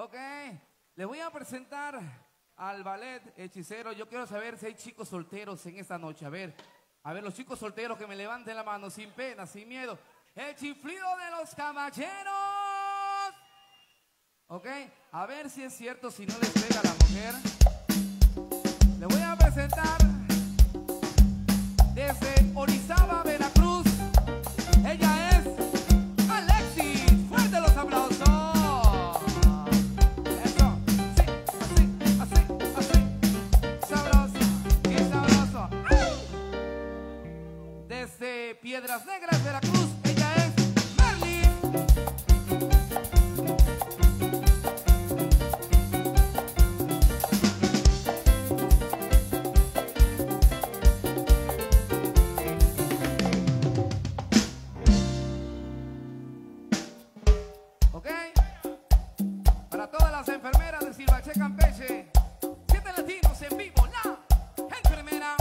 Ok, les voy a presentar al ballet Hechicero. Yo quiero saber si hay chicos solteros en esta noche. A ver, los chicos solteros que me levanten la mano sin pena, sin miedo. El chiflido de los caballeros. Ok, a ver si es cierto, si no les pega a la mujer. Les voy a presentar desde Orizaba, Veracruz. Ella es Alexis. Fuerte los aplausos. Desde Piedras Negras, Veracruz, ella es Merlin. Ok, para todas las enfermeras de Dzibalché, Campeche, 7 latinos en vivo, la enfermera.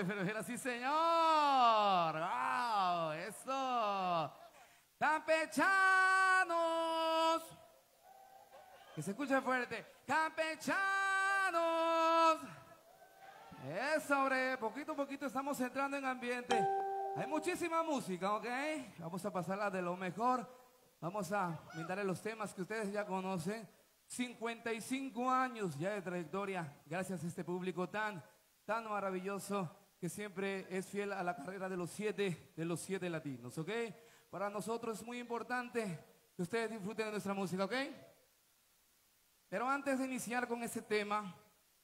Enfermera, sí señor. ¡Wow! Eso. Campechanos. Que se escuche fuerte. Campechanos. Eso, hombre, poquito a poquito estamos entrando en ambiente. Hay muchísima música, ¿ok? Vamos a pasarla de lo mejor. Vamos a brindarle los temas que ustedes ya conocen. 55 años ya de trayectoria, gracias a este público tan maravilloso que siempre es fiel a la carrera de los siete latinos, ¿ok? Para nosotros es muy importante que ustedes disfruten de nuestra música, ¿ok? Pero antes de iniciar con este tema,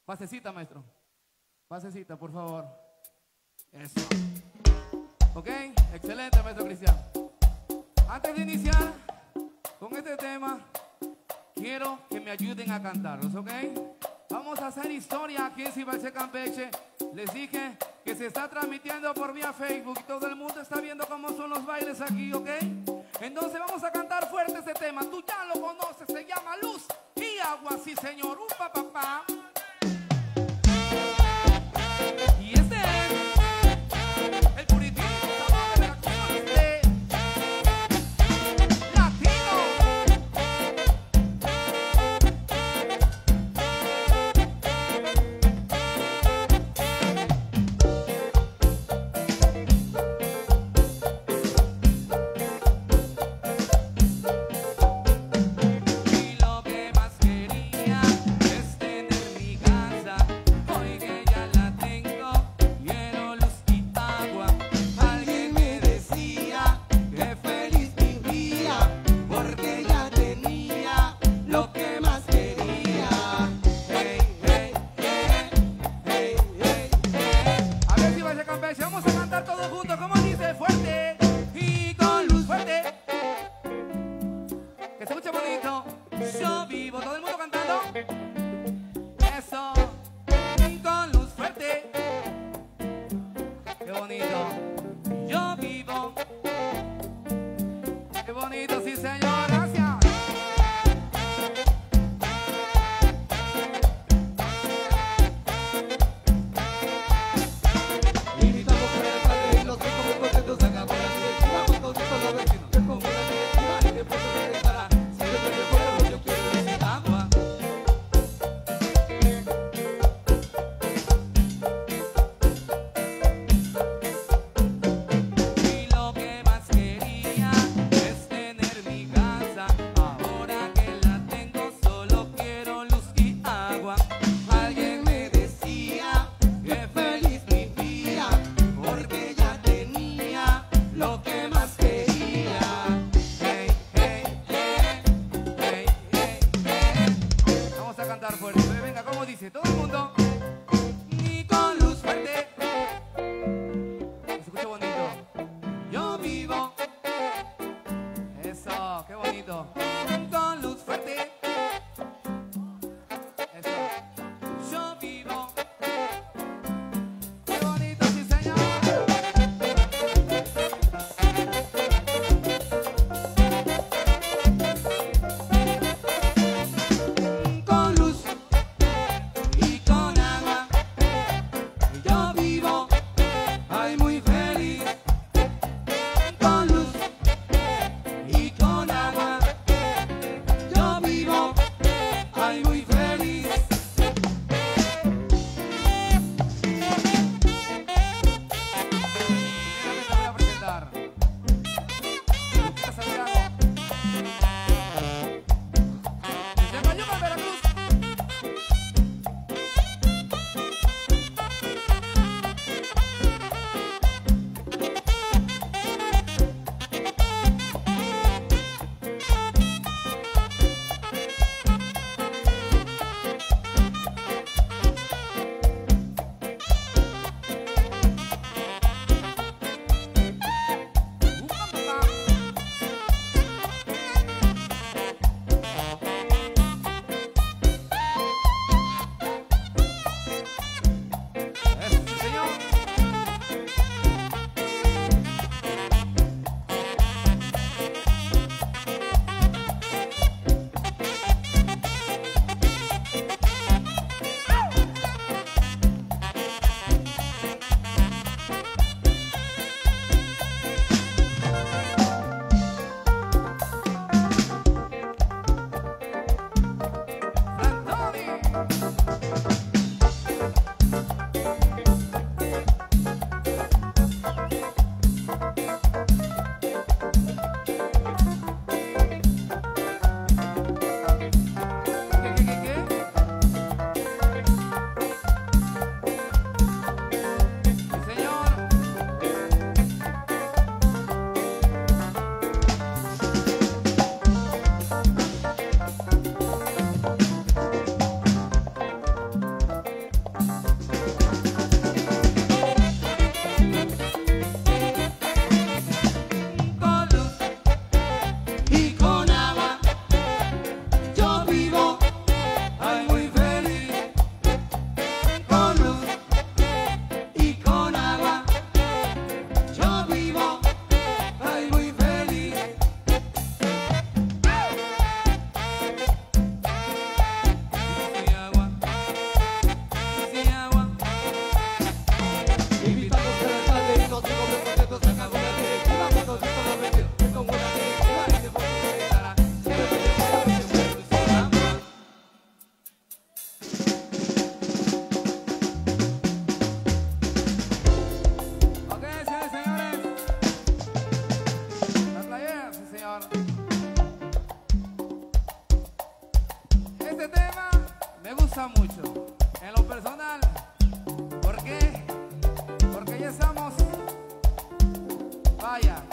pasecita, maestro. Pasecita, por favor. Eso. ¿Ok? Excelente, maestro Cristian. Antes de iniciar con este tema, quiero que me ayuden a cantarlos, ¿ok? Vamos a hacer historia aquí en Dzibalché, Campeche. Les dije que se está transmitiendo por vía Facebook y todo el mundo está viendo cómo son los bailes aquí, ¿ok? Entonces vamos a cantar fuerte este tema. Tú ya lo conoces, se llama Luz y Agua, sí señor, un papá. Y este es el puritito sabor de Veracruz, de Latino. Y lo que más quería es tener mi casa. Hoy que ya la tengo, quiero luz y agua. Alguien me decía que feliz vivía porque ya tenía lo que más quería. Hey, hey, hey, hey, hey, hey. A ver si vaya a Campeche, vamos a cantar todos juntos, como dice, fuerte y con luz fuerte. Que se escuche bonito. Yo vivo, todo el mundo cantando. Eso, y con luz fuerte. Qué bonito. Yo vivo. Qué bonito, sí señor, gracias. Y gritamos por el Padre y los hijos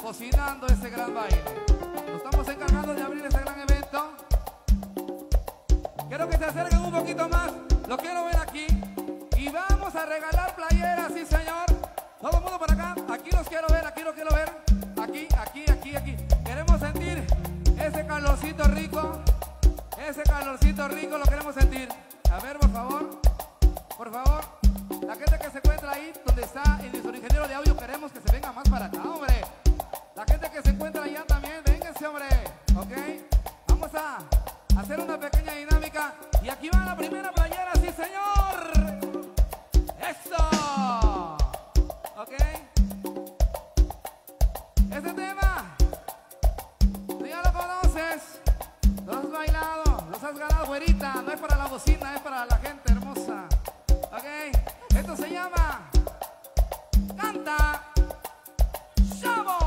cocinando este gran baile. Nos estamos encargando de abrir este gran evento. Quiero que se acerquen un poquito más. Lo quiero ver aquí. Y vamos a regalar playeras, sí señor. Todo el mundo por acá. Aquí los quiero ver, aquí los quiero ver. Aquí, aquí, aquí, aquí. Queremos sentir ese calorcito rico. Ese calorcito rico lo queremos sentir. A ver, por favor. Por favor. La gente que se encuentra ahí, donde está el ingeniero de audio, queremos que se venga más para acá, hombre. La gente que se encuentra allá también, vénganse, hombre. ¿Ok? Vamos a hacer una pequeña dinámica. Y aquí va la primera playera, sí, señor. ¡Eso! ¿Ok? Este tema, tú ya lo conoces. Lo has bailado, los has ganado, güerita. No es para la bocina, es para la gente hermosa. ¿Ok? Esto se llama Canta Chavo.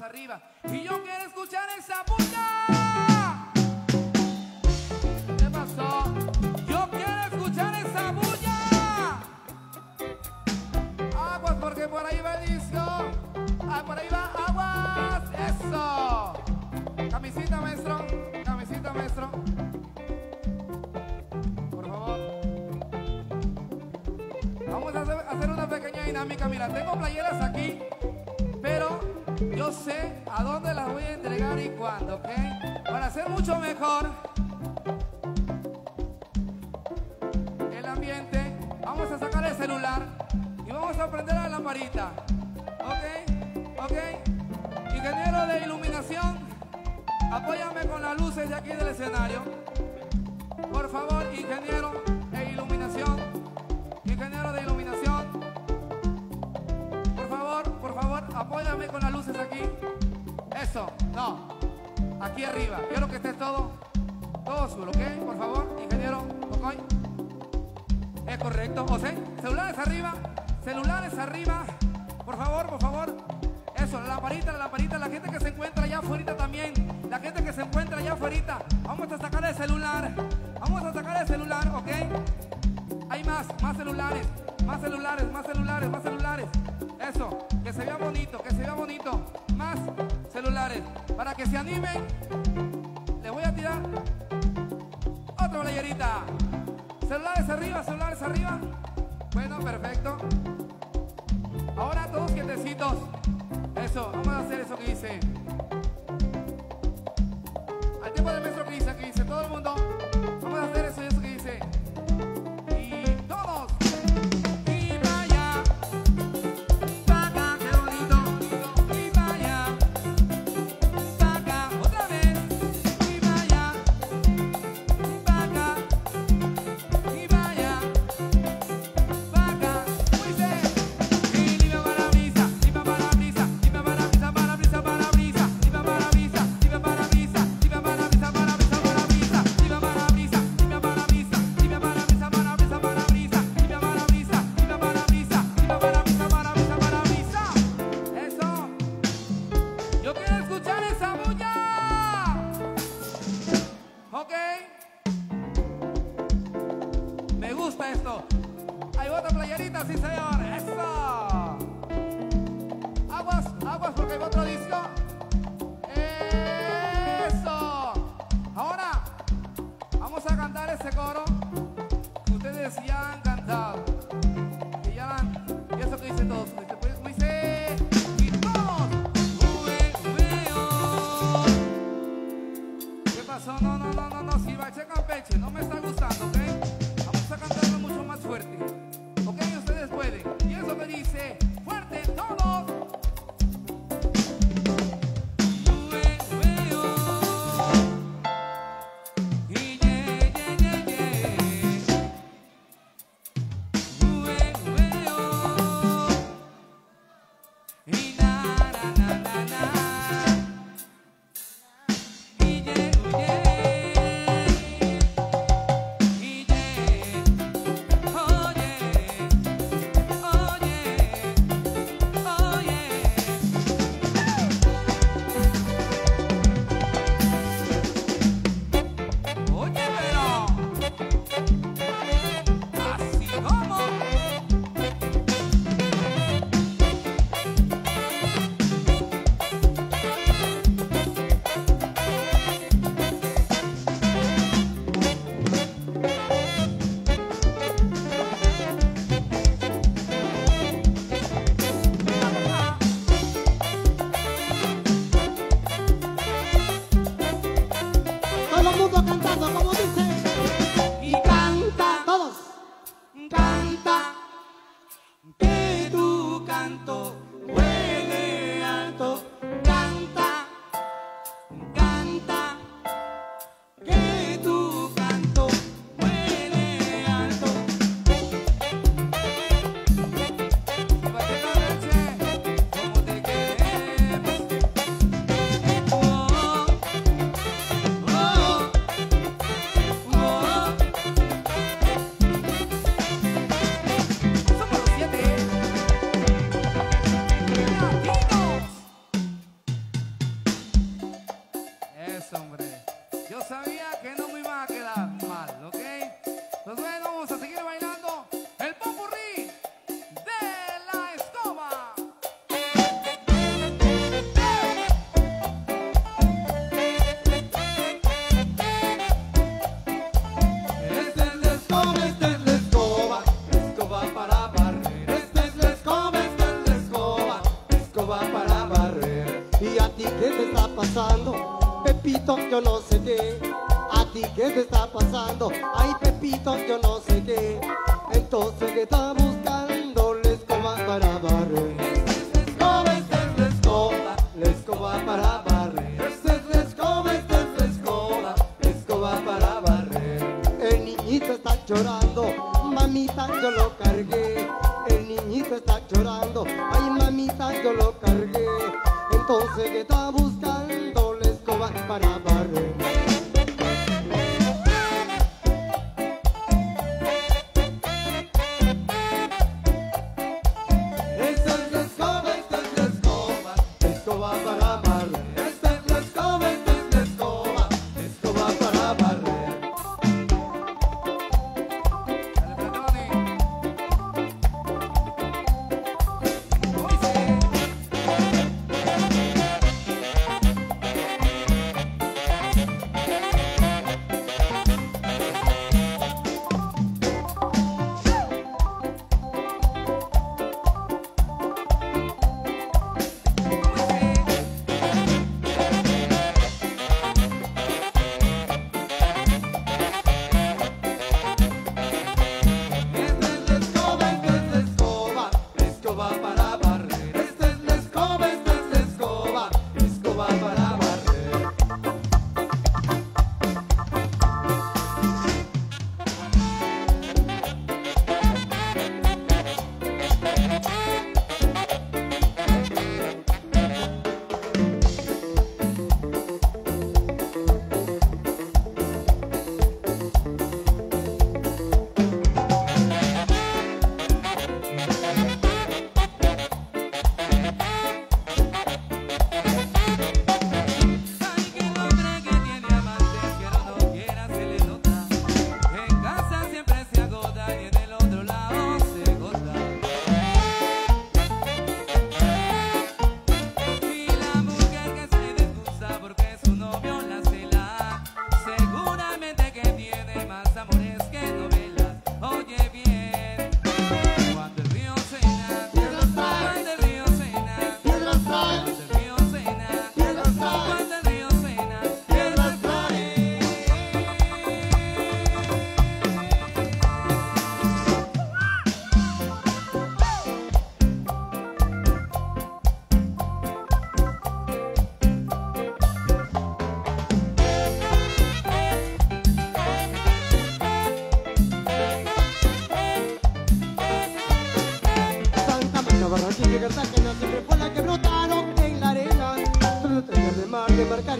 Arriba. Y yo quiero escuchar esa bulla. ¿Qué pasó? Yo quiero escuchar esa bulla. Aguas, porque por ahí va el disco. Ah, por ahí va, aguas. Eso. Camisita, maestro. Camisita, maestro. Por favor. Vamos a hacer una pequeña dinámica. Mira, tengo playeras aquí. Yo sé a dónde las voy a entregar y cuándo, ¿ok? Para hacer mucho mejor el ambiente, vamos a sacar el celular y vamos a prender la lamparita, ¿ok? ¿Ok? Ingeniero de iluminación, apóyame con las luces de aquí del escenario. Por favor, ingeniero de iluminación, ingeniero de iluminación. Por favor, apóyame con las luces aquí. Eso, no. Aquí arriba. Quiero que esté todo azul, ¿ok? Por favor, ingeniero, ¿ok? Es correcto, José. Celulares arriba, celulares arriba. Por favor, por favor. Eso, la lamparita, la lamparita. La gente que se encuentra allá afuera también. La gente que se encuentra allá allá afuera. Vamos a sacar el celular. Vamos a sacar el celular, ¿ok? Hay más celulares. Más celulares, más celulares, más celulares. Eso, que se vea bonito, que se vea bonito. Más celulares. Para que se animen, les voy a tirar otra playerita. Celulares arriba, celulares arriba. Bueno, perfecto. Ahora todos quietecitos. Eso, vamos a hacer eso que dice. Al tiempo del maestro que dice todo el mundo. Vamos a hacer eso y eso que dice.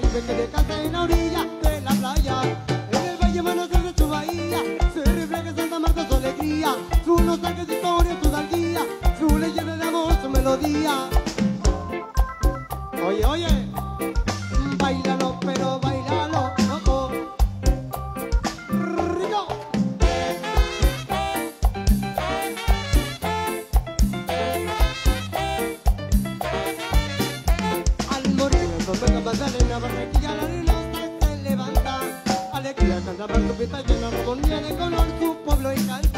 caribe que descansa en la orilla de la playa. En el valle amanecer de su bahía se refleja Santa Marta su alegría, su nostalgia, su historia, su dalguía, su leyenda de amor, su melodía. Oye, oye, bailalo, pero bailalo, oh, oh. Rico. Al morir, los vengan pasar en la barranquilla, la arena se levanta. Alegría canta por su pista llena, armonía de color, su pueblo encanta.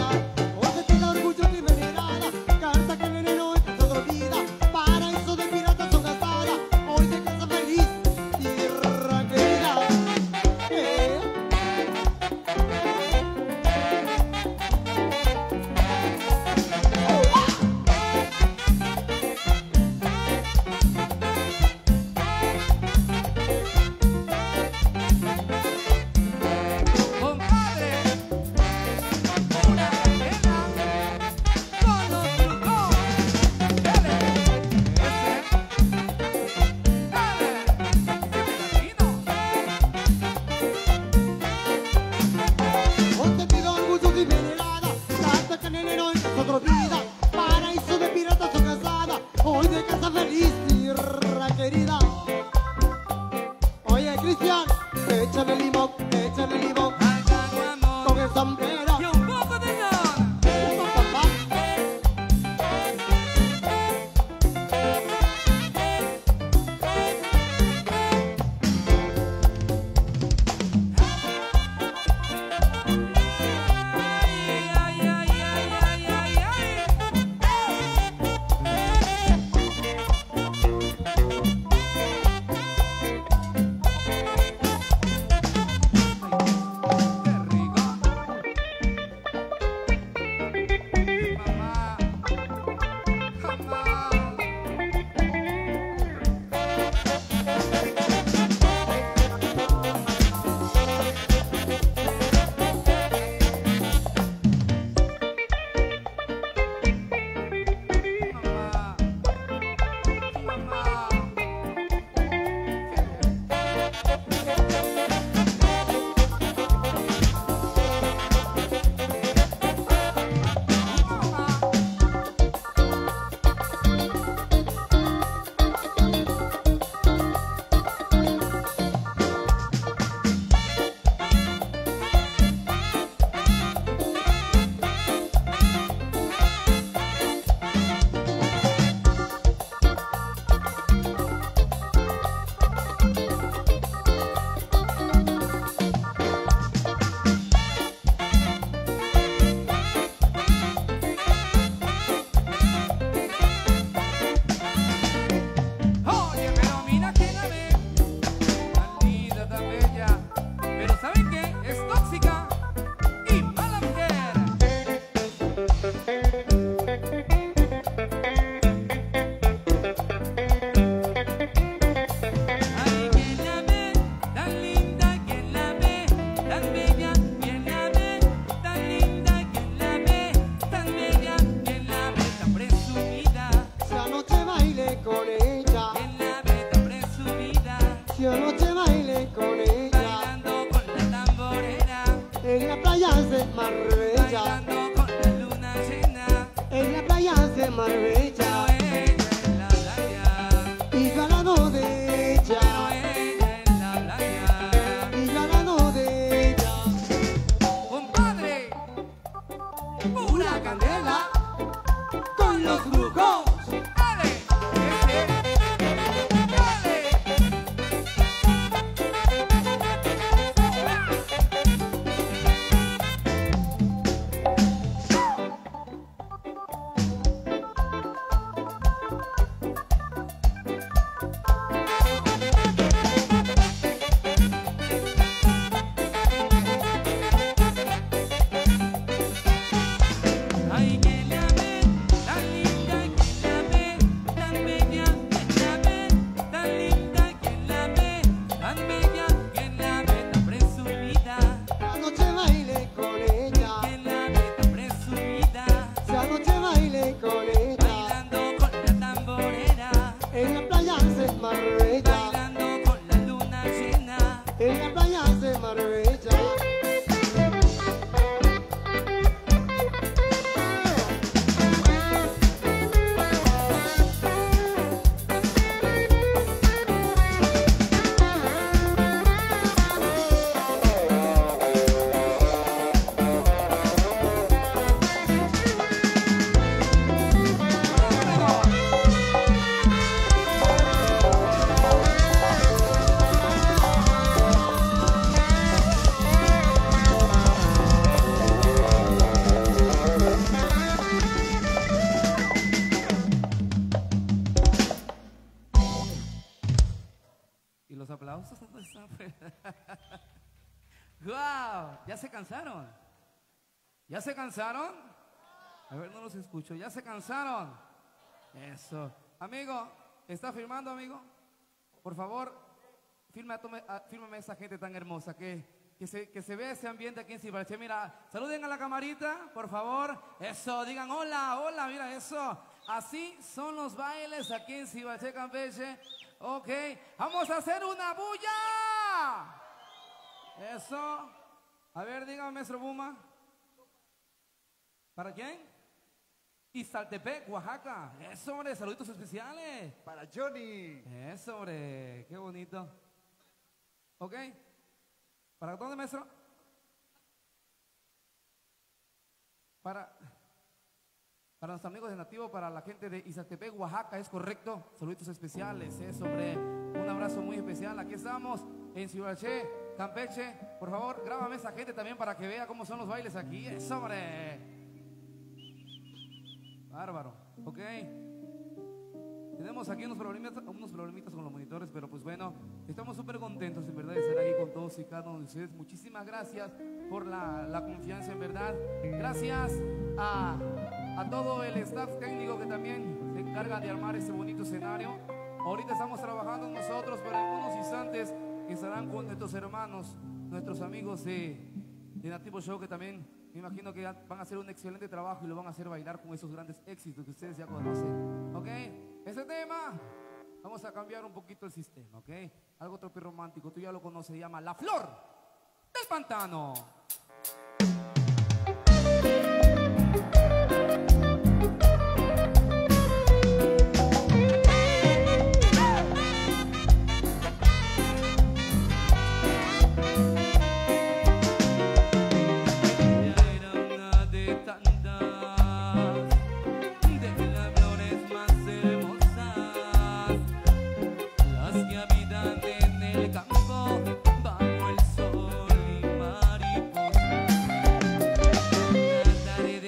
en la playa de Maravilla. ¿Ya se cansaron? A ver, no los escucho. ¿Ya se cansaron? Eso. Amigo, ¿está firmando, amigo? Por favor, fírmame a esa gente tan hermosa que se vea ese ambiente aquí en Dzibalché. Mira, saluden a la camarita, por favor. Eso, digan hola, hola, mira eso. Así son los bailes aquí en Dzibalché, Campeche. Ok, vamos a hacer una bulla. Eso. A ver, dígame, maestro Buma. ¿Para quién? Izaltepec, Oaxaca. Eso, hombre, saluditos especiales. Para Johnny. Eso, hombre, qué bonito. Ok. ¿Para dónde, maestro? Para los amigos de Nativo, para la gente de Izaltepec, Oaxaca, es correcto. Saluditos especiales, eso, hombre. Un abrazo muy especial. Aquí estamos en Dzibalché, Campeche. Por favor, grábame esa gente también para que vea cómo son los bailes aquí. ¡Eso, hombre! Bárbaro. Ok. Tenemos aquí unos problemitas con los monitores, pero pues bueno, estamos súper contentos en verdad de estar aquí con todos y cada uno de ustedes. Muchísimas gracias por la confianza en verdad. Gracias a todo el staff técnico que también se encarga de armar este bonito escenario. Ahorita estamos trabajando nosotros, pero en unos instantes estarán con nuestros hermanos, nuestros amigos de Nativo Show, que también me imagino que van a hacer un excelente trabajo y lo van a hacer bailar con esos grandes éxitos que ustedes ya conocen. ¿Ok? Ese tema, vamos a cambiar un poquito el sistema, ¿ok? Algo tropirromántico, tú ya lo conoces, se llama La Flor del Pantano. That is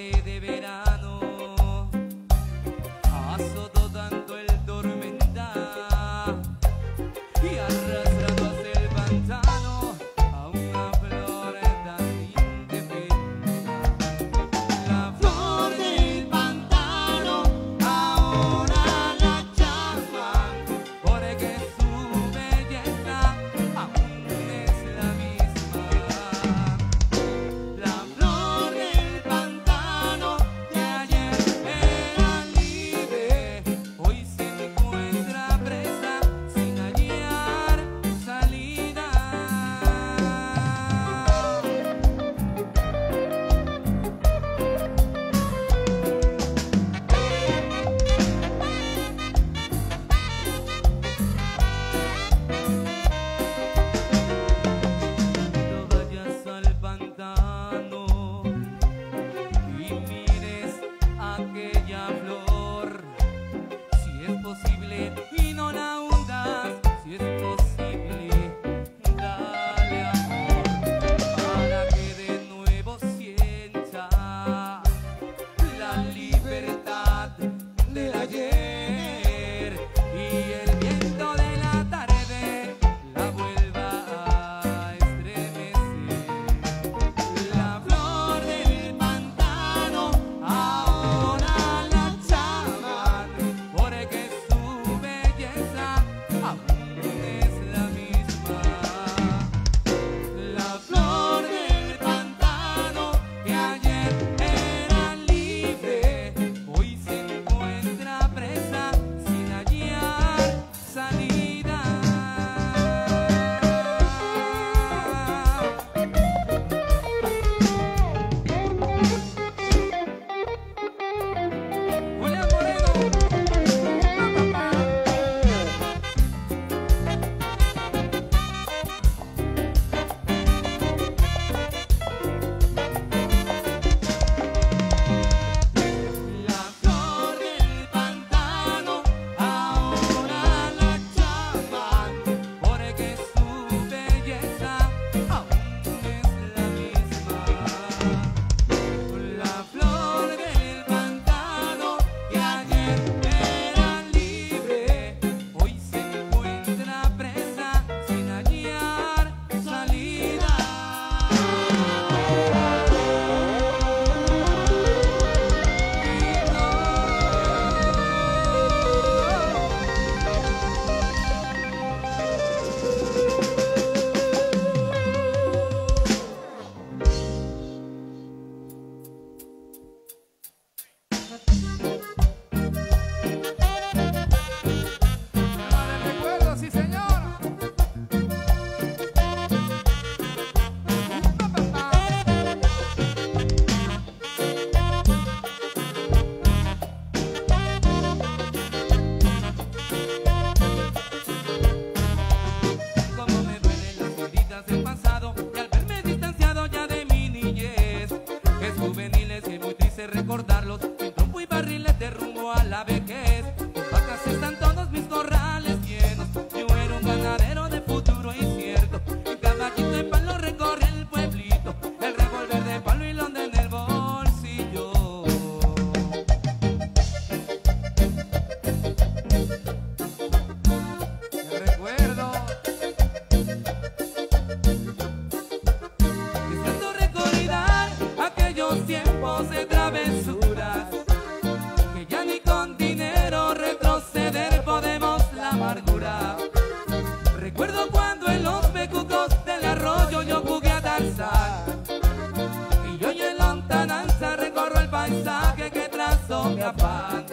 no me apago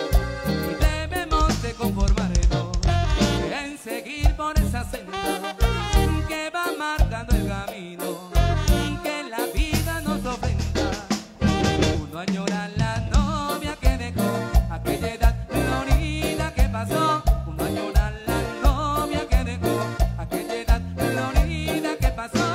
y debemos de conformarnos en seguir por esa senda que va marcando el camino que la vida nos ofrenda. Uno añora la novia que dejó, aquella edad florida que pasó. Uno añora la novia que dejó, aquella edad florida que pasó.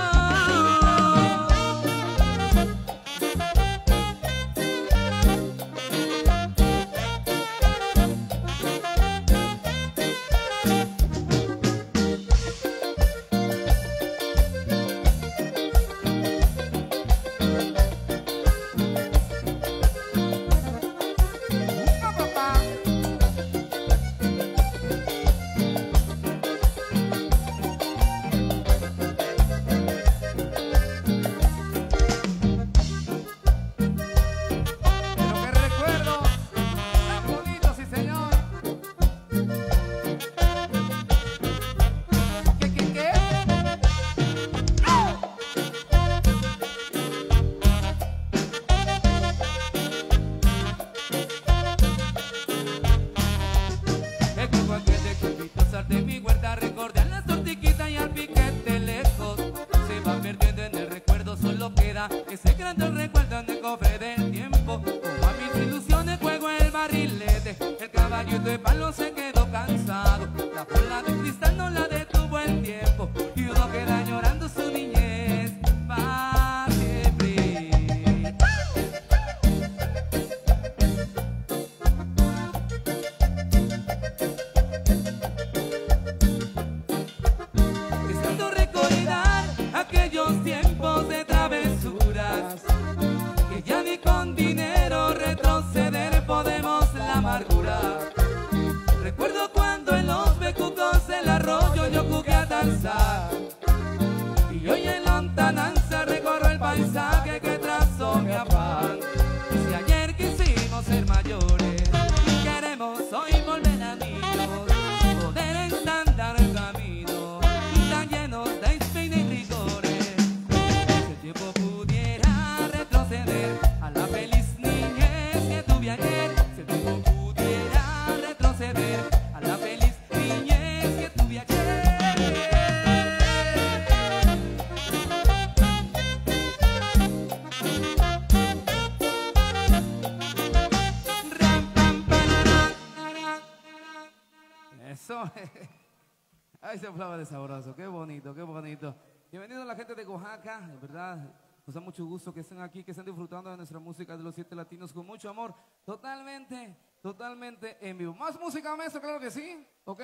Ese flava de sabroso, qué bonito, qué bonito. Bienvenidos a la gente de Oaxaca, de verdad, nos da mucho gusto que estén aquí, que estén disfrutando de nuestra música de Los Siete Latinos con mucho amor, totalmente, totalmente en vivo. Más música, maestro, claro que sí, ok.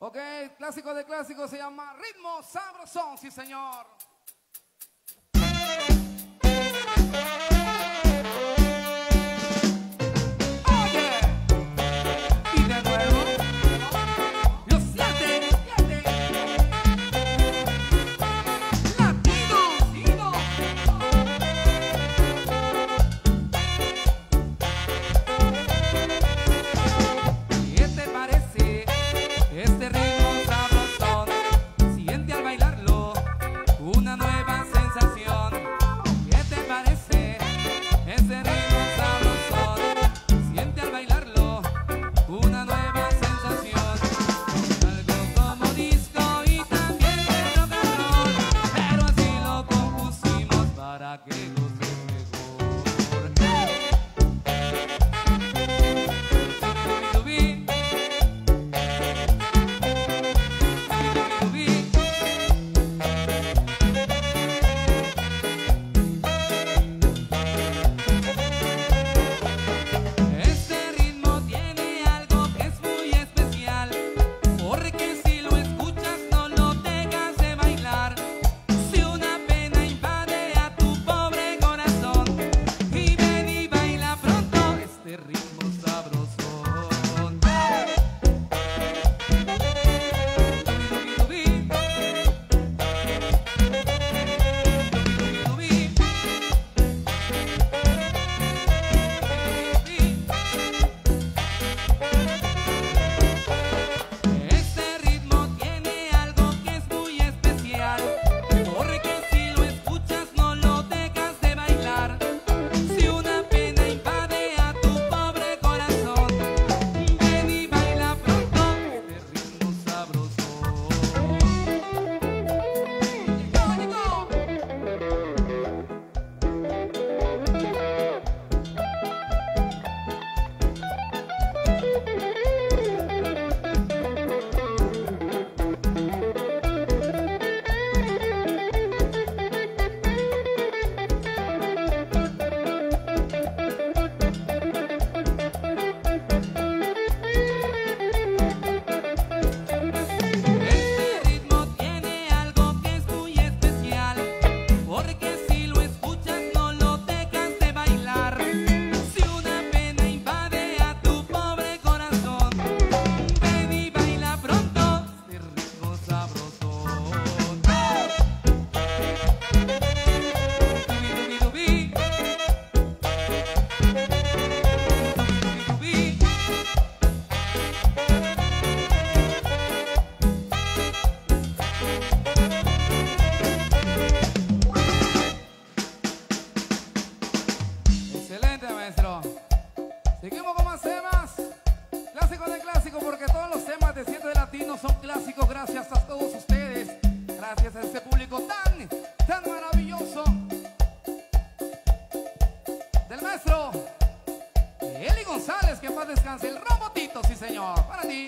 Ok, clásico de clásico, se llama Ritmo Sabrosón, sí señor. Nueva sensación, ¿qué te parece? descanse el robotito, sí señor, para ti.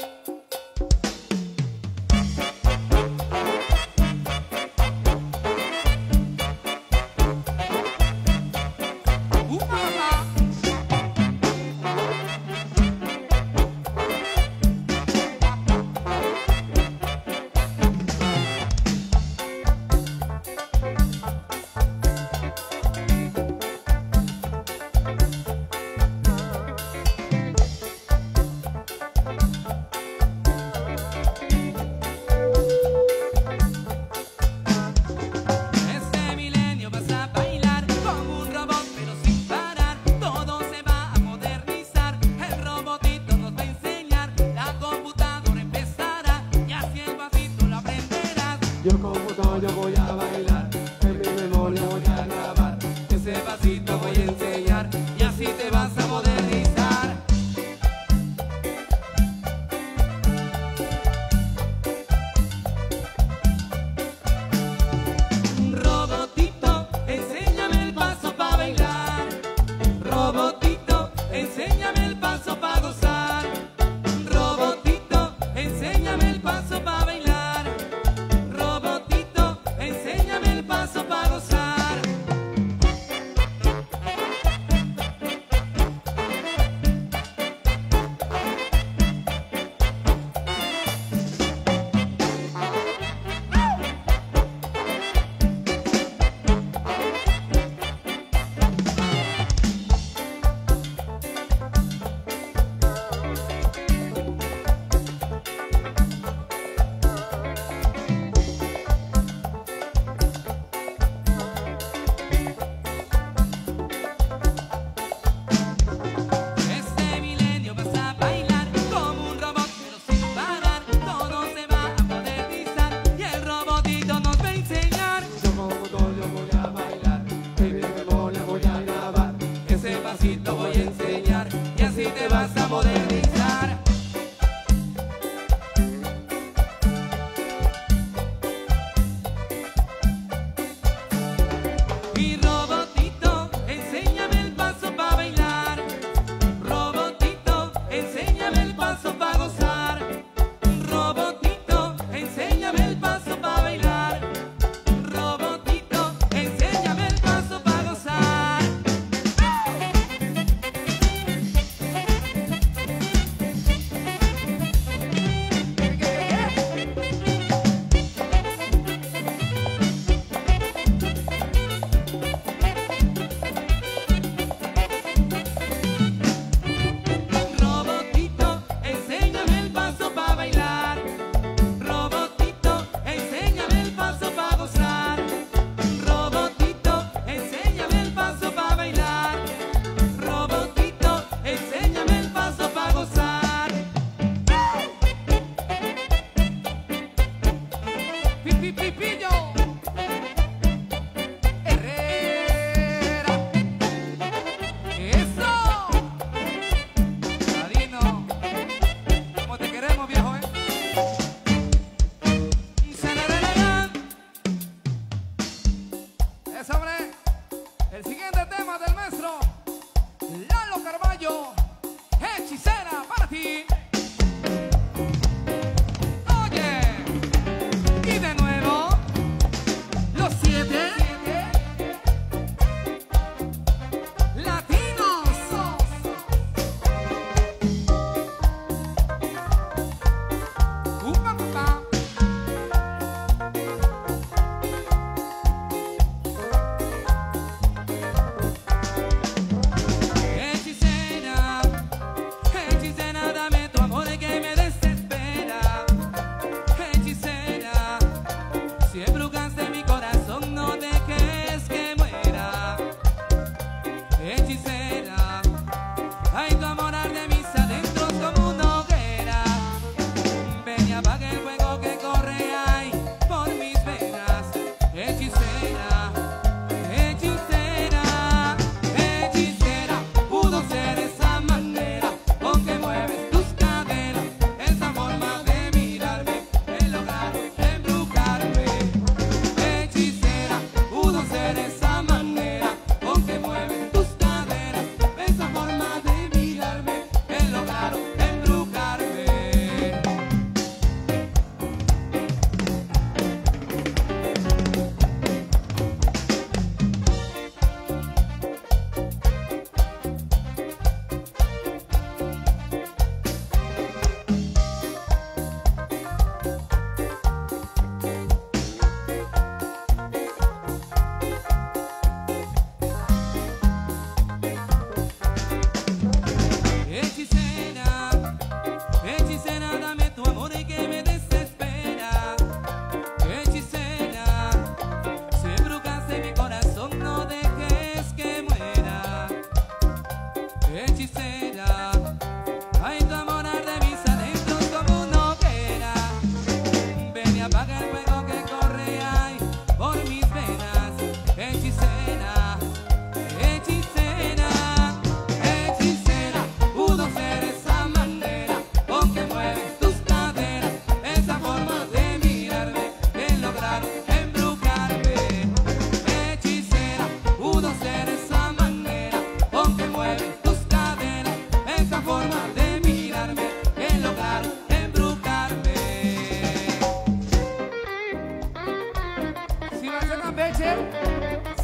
nació Campeche,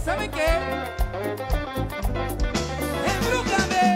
¿saben qué? ¡Embrújame!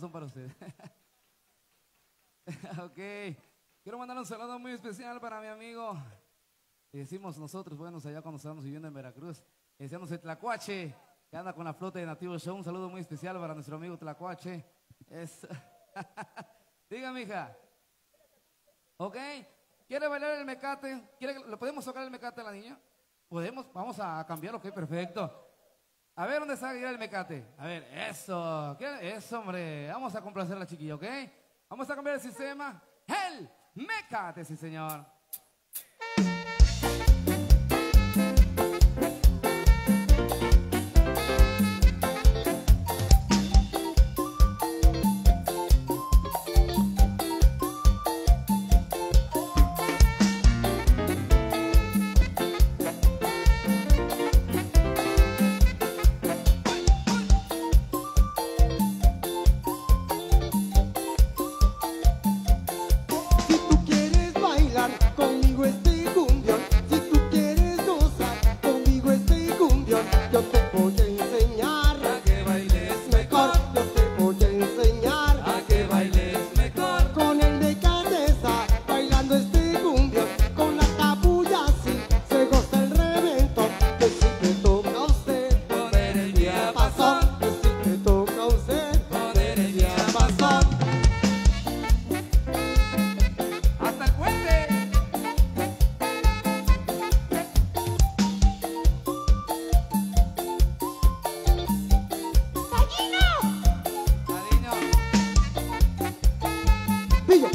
Son para ustedes. Ok, quiero mandar un saludo muy especial para mi amigo, y decimos nosotros, bueno, allá cuando estábamos viviendo en Veracruz, decíamos el Tlacuache, que anda con la flota de Nativo Show. Un saludo muy especial para nuestro amigo Tlacuache. Dígame, hija. Ok, ¿quiere bailar el mecate? ¿Lo podemos tocar el mecate a la niña? ¿Podemos? Vamos a cambiarlo, ok, perfecto. A ver, ¿dónde está el mecate? A ver, eso. ¿Qué? Eso, hombre. Vamos a complacer a la chiquilla, ¿ok? Vamos a cambiar el sistema. ¡El mecate, sí, señor!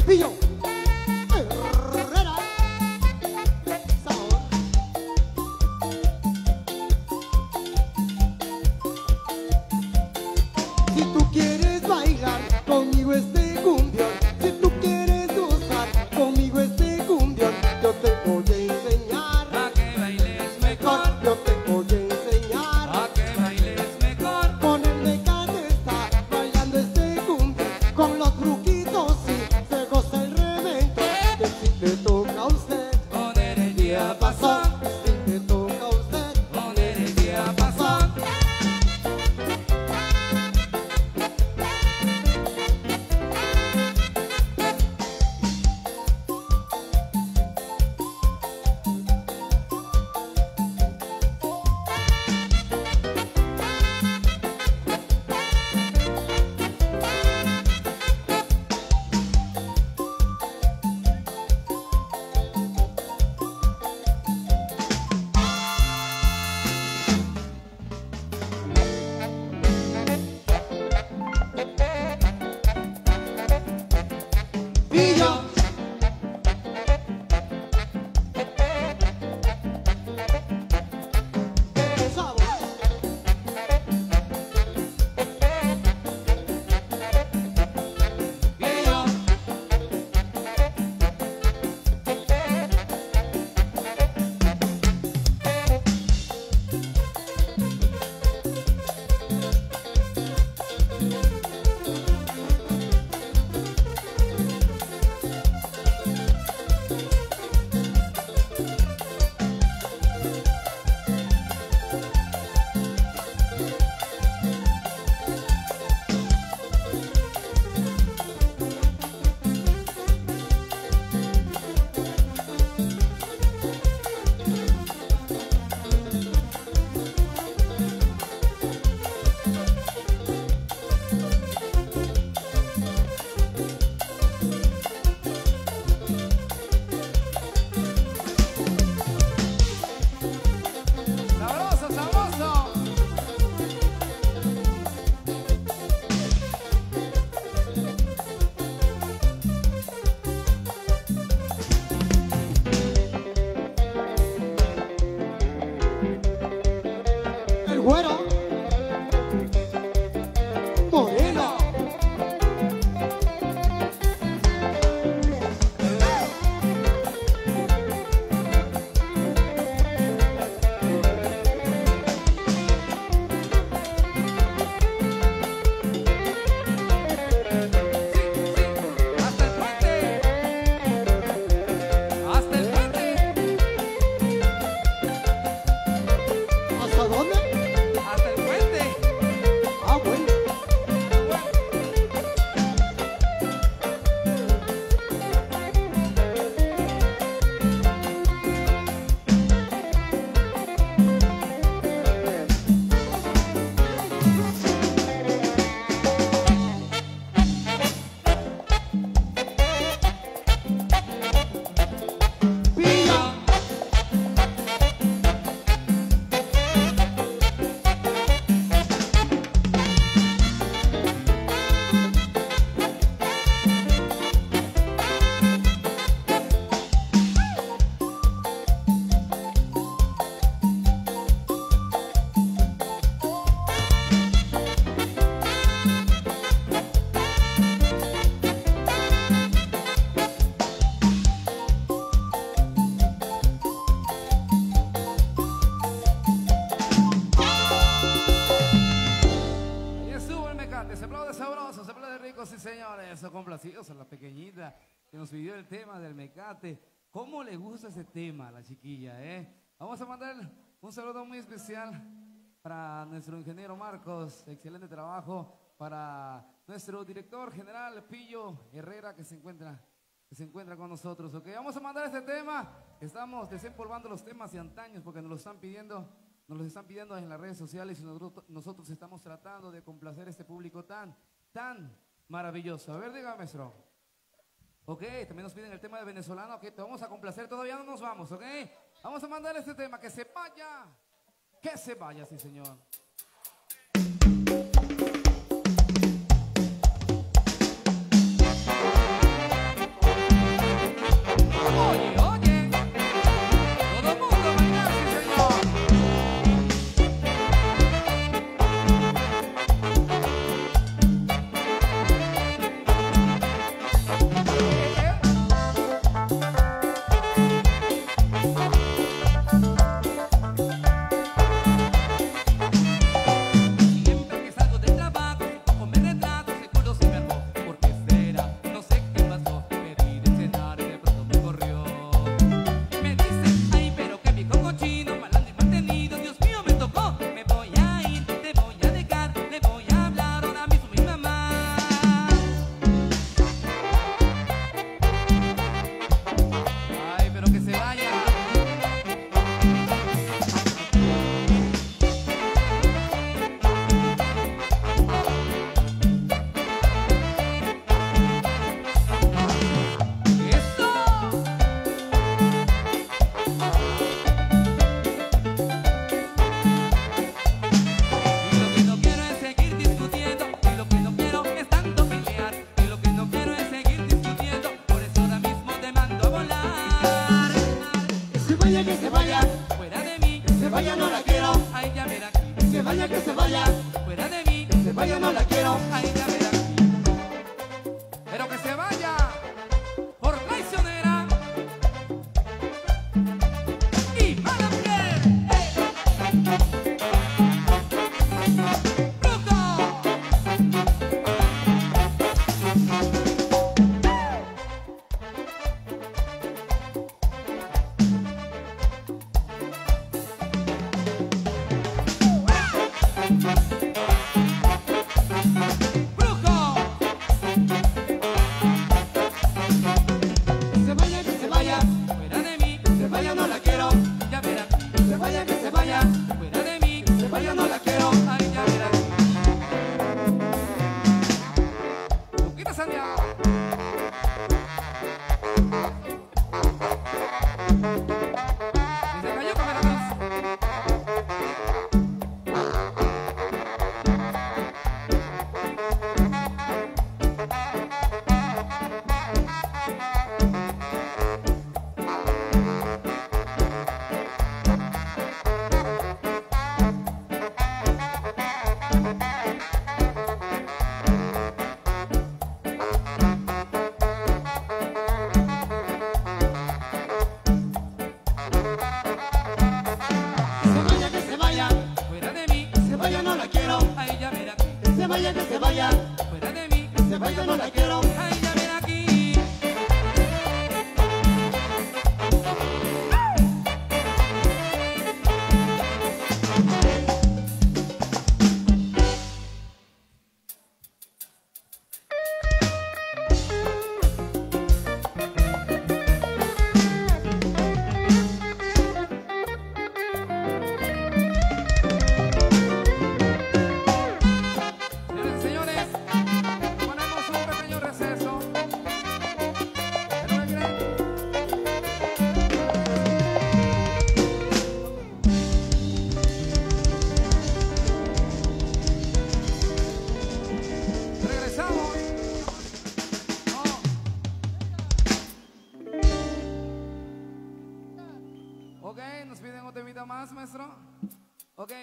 Pillo Herrera, sabor. Si tú quieres bailar conmigo este cumbión, si tú quieres gozar conmigo este cumbión, yo te voy a enseñar a que bailes mejor. Yo te voy a enseñar a que bailes mejor. Con el mecate está bailando este cumbión, con los truquitos. José el Rey. pequeñita que nos pidió el tema del mecate. ¿Cómo le gusta ese tema a la chiquilla, eh? Vamos a mandar un saludo muy especial para nuestro ingeniero Marcos, excelente trabajo, para nuestro director general Pillo Herrera que se encuentra con nosotros. Ok, vamos a mandar este tema. Estamos desempolvando los temas de antaños porque nos los están pidiendo en las redes sociales y nosotros estamos tratando de complacer a este público tan maravilloso. A ver, dígame, maestro. Ok, también nos piden el tema de venezolano, que te vamos a complacer, todavía no nos vamos, ok. Vamos a mandar este tema, que se vaya, sí señor.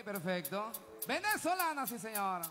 Perfecto. Venezolana, sí, señora.